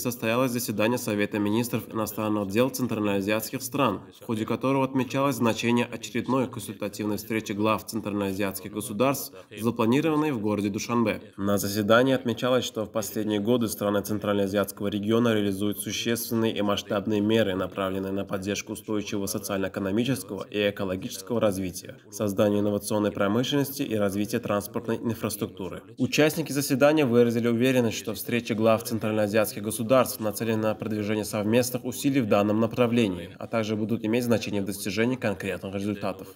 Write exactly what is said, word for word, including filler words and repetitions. состоялось заседание Совета министров иностранных дел центральноазиатских стран, в ходе которого отмечалось значение очередной консультативной встречи глав центральноазиатских государств, запланированной в городе Душанбе. На заседании отмечалось, что в последние годы страны центральноазиатского региона реализуют существенные и масштабные меры, направленные на поддержку устойчивого социально-экономического и экологического развития, созданию инновационной промышленности и развития транспортной инфраструктуры. Участники заседания выразили уверенность, что встреча глав центральноазиатских государств нацелена на продвижение совместных усилий в данном направлении, а также будут иметь значение в достижении конкретных результатов.